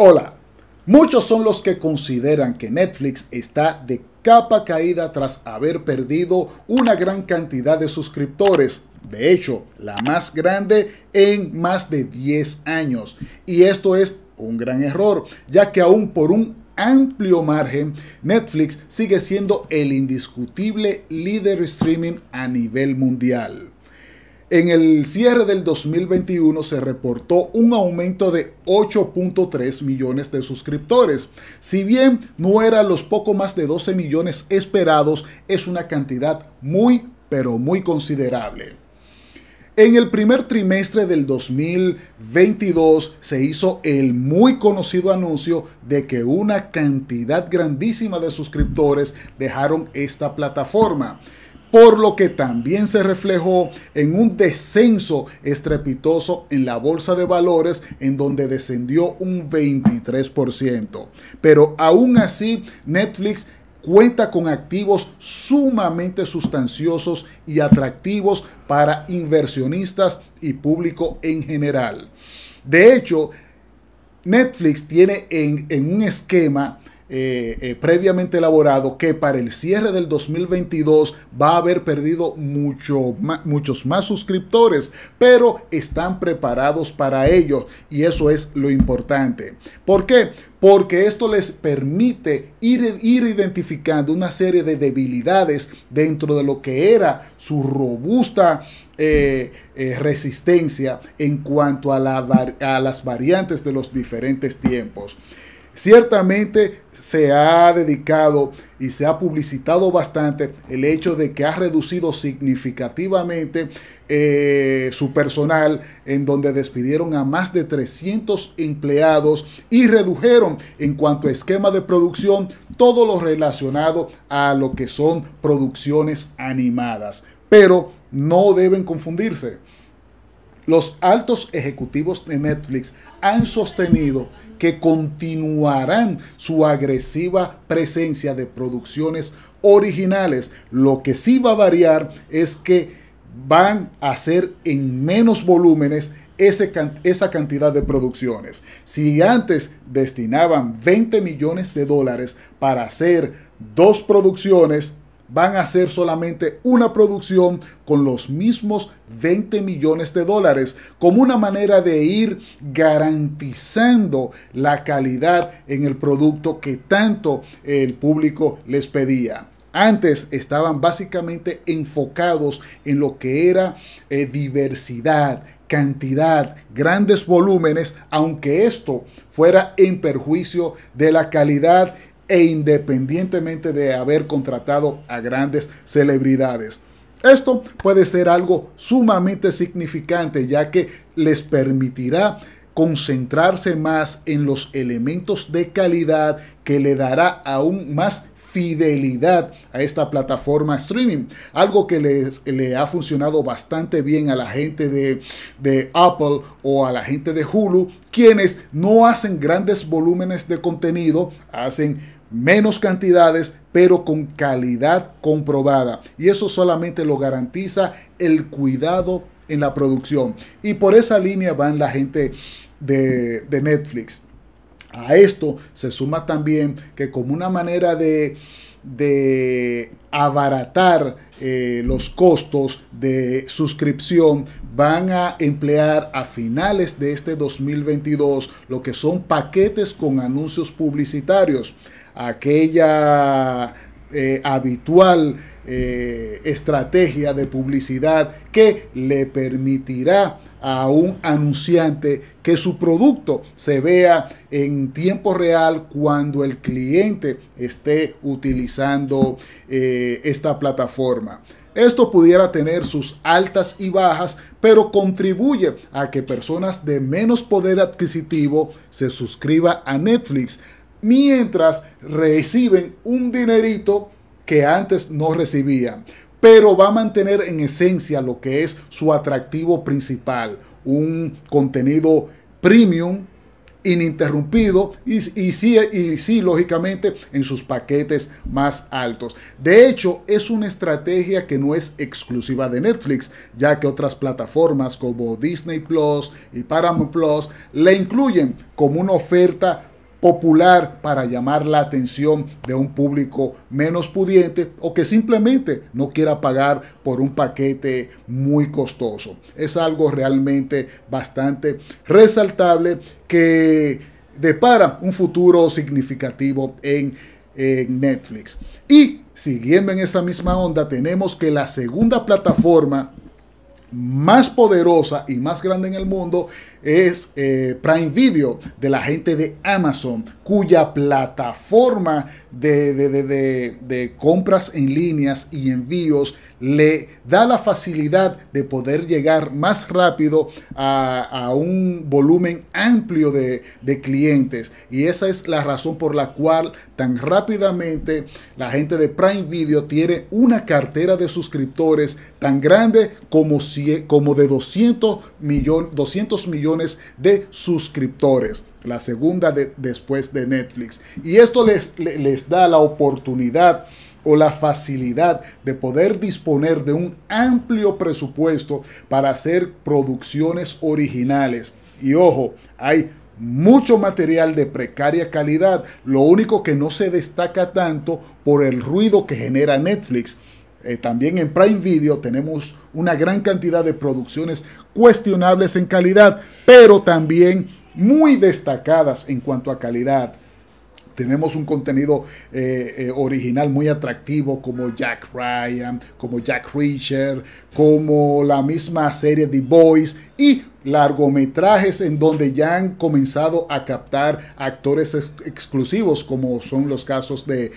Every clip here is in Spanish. Hola, muchos son los que consideran que Netflix está de capa caída tras haber perdido una gran cantidad de suscriptores, de hecho, la más grande en más de 10 años. Y esto es un gran error, ya que aún por un amplio margen, Netflix sigue siendo el indiscutible líder streaming a nivel mundial. En el cierre del 2021 se reportó un aumento de 8.3 millones de suscriptores. Si bien no era los poco más de 12 millones esperados, es una cantidad muy, pero muy considerable. En el primer trimestre del 2022 se hizo el muy conocido anuncio de que una cantidad grandísima de suscriptores dejaron esta plataforma, por lo que también se reflejó en un descenso estrepitoso en la bolsa de valores, en donde descendió un 23%. Pero aún así, Netflix cuenta con activos sumamente sustanciosos y atractivos para inversionistas y público en general. De hecho, Netflix tiene en un esquema previamente elaborado que para el cierre del 2022 va a haber perdido muchos más suscriptores, pero están preparados para ello, y eso es lo importante. ¿Por qué? Porque esto les permite ir identificando una serie de debilidades dentro de lo que era su robusta resistencia en cuanto a las variantes de los diferentes tiempos. Ciertamente se ha dedicado y se ha publicitado bastante el hecho de que ha reducido significativamente su personal, en donde despidieron a más de 300 empleados y redujeron en cuanto a esquema de producción todo lo relacionado a lo que son producciones animadas. Pero no deben confundirse. Los altos ejecutivos de Netflix han sostenido que continuarán su agresiva presencia de producciones originales. Lo que sí va a variar es que van a hacer en menos volúmenes esa cantidad de producciones. Si antes destinaban 20 millones de dólares para hacer 2 producciones, van a hacer solamente una producción con los mismos 20 millones de dólares, como una manera de ir garantizando la calidad en el producto que tanto el público les pedía. Antes estaban básicamente enfocados en lo que era diversidad, cantidad, grandes volúmenes, aunque esto fuera en perjuicio de la calidad e independientemente de haber contratado a grandes celebridades. Esto puede ser algo sumamente significante, ya que les permitirá concentrarse más en los elementos de calidad que le dará aún más fidelidad a esta plataforma streaming, algo que le ha funcionado bastante bien a la gente de Apple o a la gente de Hulu, quienes no hacen grandes volúmenes de contenido, hacen menos cantidades, pero con calidad comprobada. Y eso solamente lo garantiza el cuidado en la producción. Y por esa línea van la gente de Netflix. A esto se suma también que, como una manera de abaratar los costos de suscripción, van a emplear a finales de este 2022 lo que son paquetes con anuncios publicitarios. Aquella habitual estrategia de publicidad que le permitirá a un anunciante que su producto se vea en tiempo real cuando el cliente esté utilizando esta plataforma. Esto pudiera tener sus altas y bajas, pero contribuye a que personas de menos poder adquisitivo se suscriban a Netflix, mientras reciben un dinerito que antes no recibían. Pero va a mantener en esencia lo que es su atractivo principal: un contenido premium, ininterrumpido, y sí, lógicamente, en sus paquetes más altos. De hecho, es una estrategia que no es exclusiva de Netflix, ya que otras plataformas como Disney Plus y Paramount Plus la incluyen como una oferta popular para llamar la atención de un público menos pudiente o que simplemente no quiera pagar por un paquete muy costoso. Es algo realmente bastante resaltable que depara un futuro significativo en Netflix. Y siguiendo en esa misma onda, tenemos que la segunda plataforma más poderosa y más grande en el mundo es Prime Video, de la gente de Amazon, cuya plataforma de compras en líneas y envíos le da la facilidad de poder llegar más rápido a un volumen amplio de clientes. Y esa es la razón por la cual tan rápidamente la gente de Prime Video tiene una cartera de suscriptores tan grande como de 200 millones de suscriptores, la segunda después de Netflix. Y esto les da la oportunidad o la facilidad de poder disponer de un amplio presupuesto para hacer producciones originales. Y ojo, hay mucho material de precaria calidad, lo único que no se destaca tanto por el ruido que genera Netflix. También en Prime Video tenemos una gran cantidad de producciones cuestionables en calidad, pero también muy destacadas en cuanto a calidad. Tenemos un contenido original muy atractivo como Jack Ryan, como Jack Reacher, como la misma serie The Boys y largometrajes en donde ya han comenzado a captar actores exclusivos, como son los casos de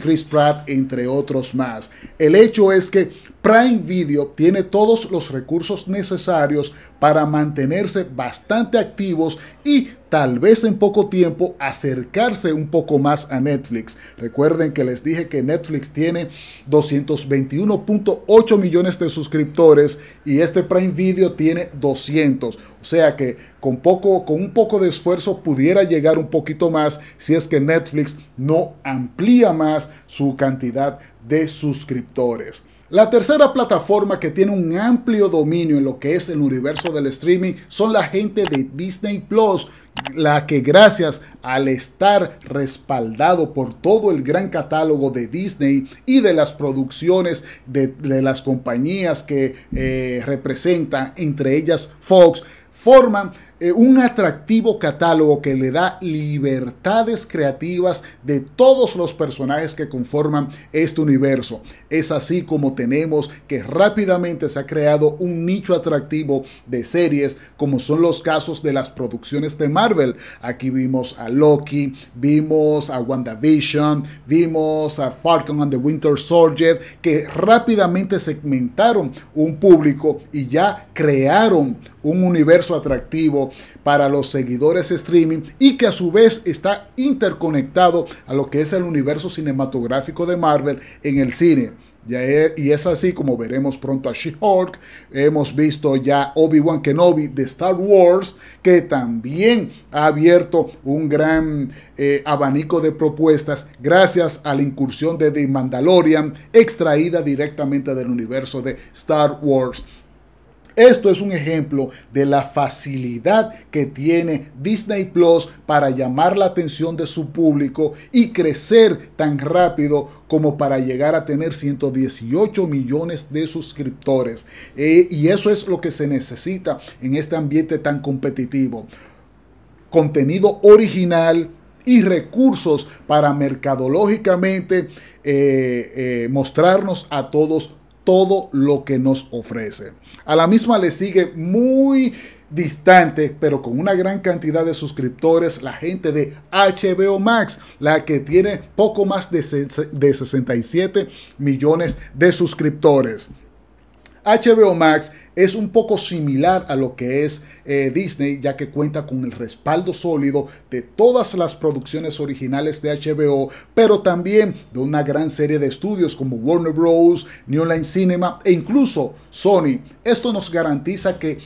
Chris Pratt, entre otros más. El hecho es que Prime Video tiene todos los recursos necesarios para mantenerse bastante activos y tal vez en poco tiempo acercarse un poco más a Netflix. Recuerden que les dije que Netflix tiene 221.8 millones de suscriptores y este Prime Video tiene 200. O sea que con un poco de esfuerzo pudiera llegar un poquito más si es que Netflix no amplía más su cantidad de suscriptores. La tercera plataforma que tiene un amplio dominio en lo que es el universo del streaming son la gente de Disney Plus, la que gracias al estar respaldado por todo el gran catálogo de Disney y de las producciones de las compañías que representan, entre ellas Fox, forman un atractivo catálogo que le da libertades creativas de todos los personajes que conforman este universo. Es así como tenemos que rápidamente se ha creado un nicho atractivo de series, como son los casos de las producciones de Marvel. Aquí vimos a Loki, vimos a WandaVision, vimos a Falcon and the Winter Soldier, que rápidamente segmentaron un público y ya crearon un universo atractivo para los seguidores streaming y que a su vez está interconectado a lo que es el universo cinematográfico de Marvel en el cine. Y es así como veremos pronto a She-Hulk, hemos visto ya Obi-Wan Kenobi de Star Wars, que también ha abierto un gran abanico de propuestas gracias a la incursión de The Mandalorian, extraída directamente del universo de Star Wars. Esto es un ejemplo de la facilidad que tiene Disney Plus para llamar la atención de su público y crecer tan rápido como para llegar a tener 118 millones de suscriptores. Y eso es lo que se necesita en este ambiente tan competitivo. Contenido original y recursos para mercadológicamente mostrarnos a todos todo lo que nos ofrece. A la misma le sigue muy distante, pero con una gran cantidad de suscriptores, la gente de HBO Max, la que tiene poco más de 67 millones de suscriptores. HBO Max es un poco similar a lo que es Disney, ya que cuenta con el respaldo sólido de todas las producciones originales de HBO, pero también de una gran serie de estudios como Warner Bros, New Line Cinema e incluso Sony. Esto nos garantiza que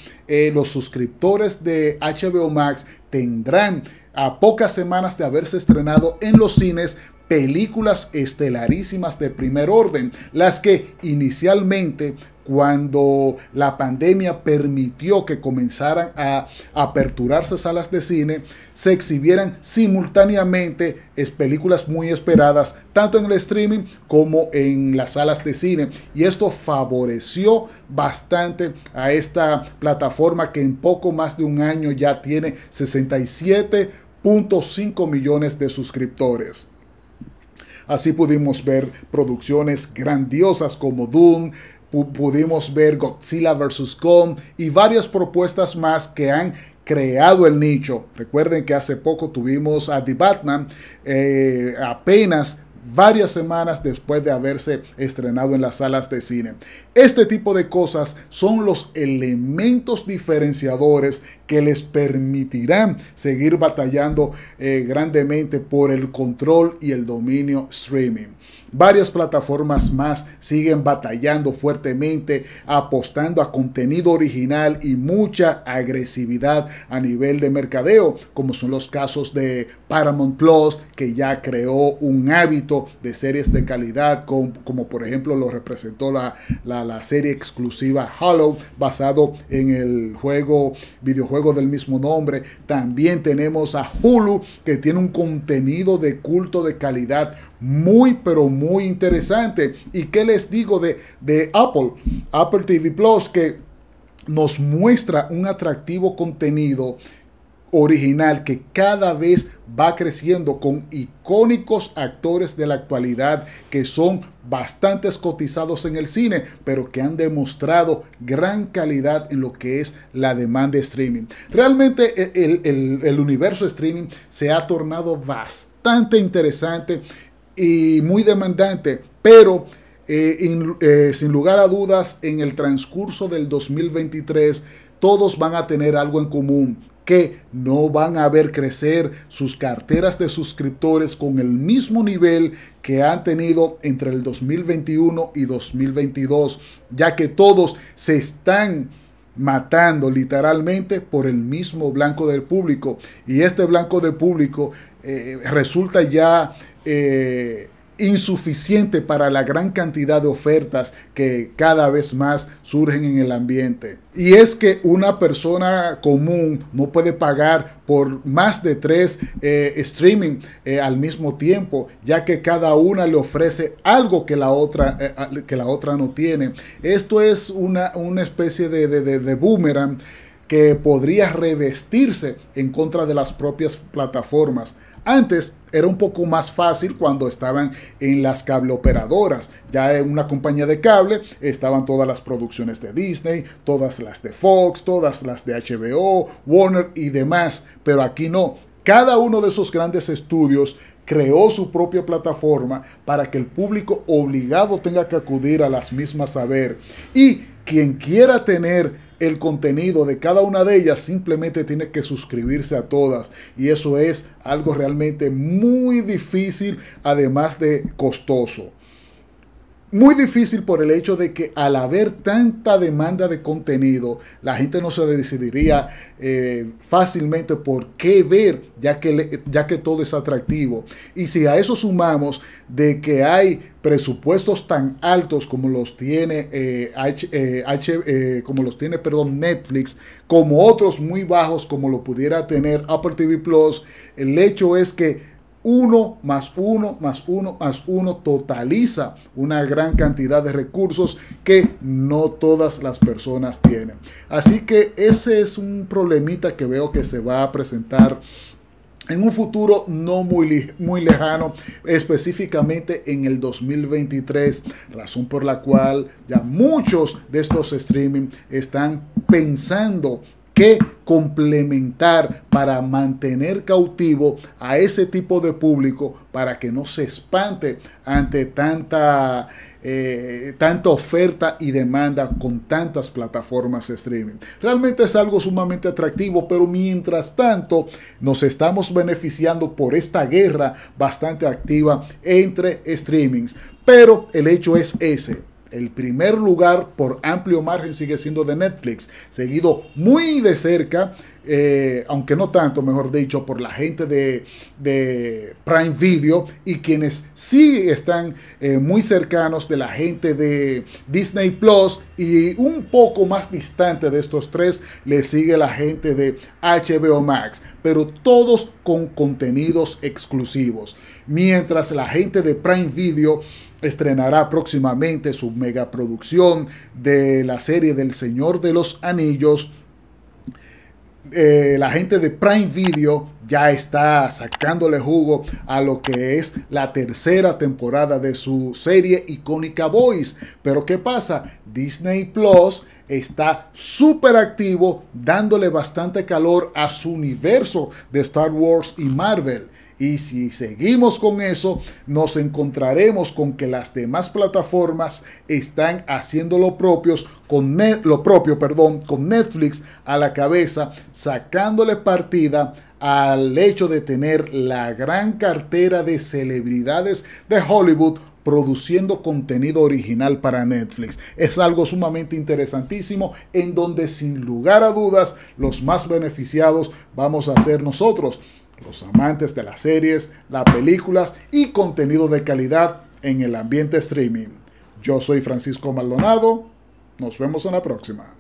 los suscriptores de HBO Max tendrán a pocas semanas de haberse estrenado en los cines películas estelarísimas de primer orden, las que inicialmente, cuando la pandemia permitió que comenzaran a aperturarse salas de cine, se exhibieran simultáneamente películas muy esperadas, tanto en el streaming como en las salas de cine. Y esto favoreció bastante a esta plataforma, que en poco más de un año ya tiene 67.5 millones de suscriptores. Así pudimos ver producciones grandiosas como Doom, pudimos ver Godzilla vs. Kong y varias propuestas más que han creado el nicho. Recuerden que hace poco tuvimos a The Batman, apenas varias semanas después de haberse estrenado en las salas de cine. Este tipo de cosas son los elementos diferenciadores que les permitirán seguir batallando grandemente por el control y el dominio streaming. Varias plataformas más siguen batallando fuertemente, apostando a contenido original y mucha agresividad a nivel de mercadeo, como son los casos de Paramount Plus, que ya creó un hábito de series de calidad, como por ejemplo lo representó la serie exclusiva Halo, basado en el videojuego del mismo nombre. También tenemos a Hulu, que tiene un contenido de culto de calidad muy pero muy interesante. ¿Y qué les digo de Apple TV Plus, que nos muestra un atractivo contenido original que cada vez va creciendo, con icónicos actores de la actualidad que son bastantes cotizados en el cine, pero que han demostrado gran calidad en lo que es la demanda de streaming? Realmente el universo streaming se ha tornado bastante interesante y muy demandante, pero sin lugar a dudas, en el transcurso del 2023 todos van a tener algo en común, que no van a ver crecer sus carteras de suscriptores con el mismo nivel que han tenido entre el 2021 y 2022, ya que todos se están matando literalmente por el mismo blanco del público. Y este blanco de público resulta ya insuficiente para la gran cantidad de ofertas que cada vez más surgen en el ambiente. Y es que una persona común no puede pagar por más de 3 streaming al mismo tiempo, ya que cada una le ofrece algo que la otra no tiene. Esto es una especie de boomerang que podría revestirse en contra de las propias plataformas. Antes era un poco más fácil cuando estaban en las cableoperadoras. Ya en una compañía de cable estaban todas las producciones de Disney, todas las de Fox, todas las de HBO, Warner y demás. Pero aquí no. Cada uno de esos grandes estudios creó su propia plataforma para que el público obligado tenga que acudir a las mismas a ver. Y quien quiera tener el contenido de cada una de ellas simplemente tiene que suscribirse a todas, y eso es algo realmente muy difícil, además de costoso. Muy difícil por el hecho de que, al haber tanta demanda de contenido, la gente no se decidiría fácilmente por qué ver, ya que todo es atractivo. Y si a eso sumamos de que hay presupuestos tan altos como los tiene Netflix, como otros muy bajos como lo pudiera tener Apple TV Plus, el hecho es que 1 más 1 más 1 más 1 totaliza una gran cantidad de recursos que no todas las personas tienen. Así que ese es un problemita que veo que se va a presentar en un futuro no muy lejano, específicamente en el 2023, razón por la cual ya muchos de estos streaming están pensando que complementar para mantener cautivo a ese tipo de público, para que no se espante ante tanta oferta y demanda con tantas plataformas streaming. Realmente es algo sumamente atractivo, pero mientras tanto nos estamos beneficiando por esta guerra bastante activa entre streamings. Pero el hecho es ese. El primer lugar por amplio margen sigue siendo de Netflix, seguido muy de cerca aunque no tanto, mejor dicho, por la gente de Prime Video, y quienes sí están muy cercanos de la gente de Disney Plus, y un poco más distante de estos tres le sigue la gente de HBO Max, pero todos con contenidos exclusivos. Mientras la gente de Prime Video estrenará próximamente su megaproducción de la serie del Señor de los Anillos, la gente de Prime Video ya está sacándole jugo a lo que es la tercera temporada de su serie icónica Boys. Pero ¿qué pasa? Disney Plus está súper activo, dándole bastante calor a su universo de Star Wars y Marvel. Y si seguimos con eso, nos encontraremos con que las demás plataformas están haciendo lo propio con Netflix a la cabeza, sacándole partida al hecho de tener la gran cartera de celebridades de Hollywood produciendo contenido original para Netflix. Es algo sumamente interesantísimo, en donde sin lugar a dudas los más beneficiados vamos a ser nosotros, los amantes de las series, las películas y contenido de calidad en el ambiente streaming. Yo soy Francisco Maldonado. Nos vemos en la próxima.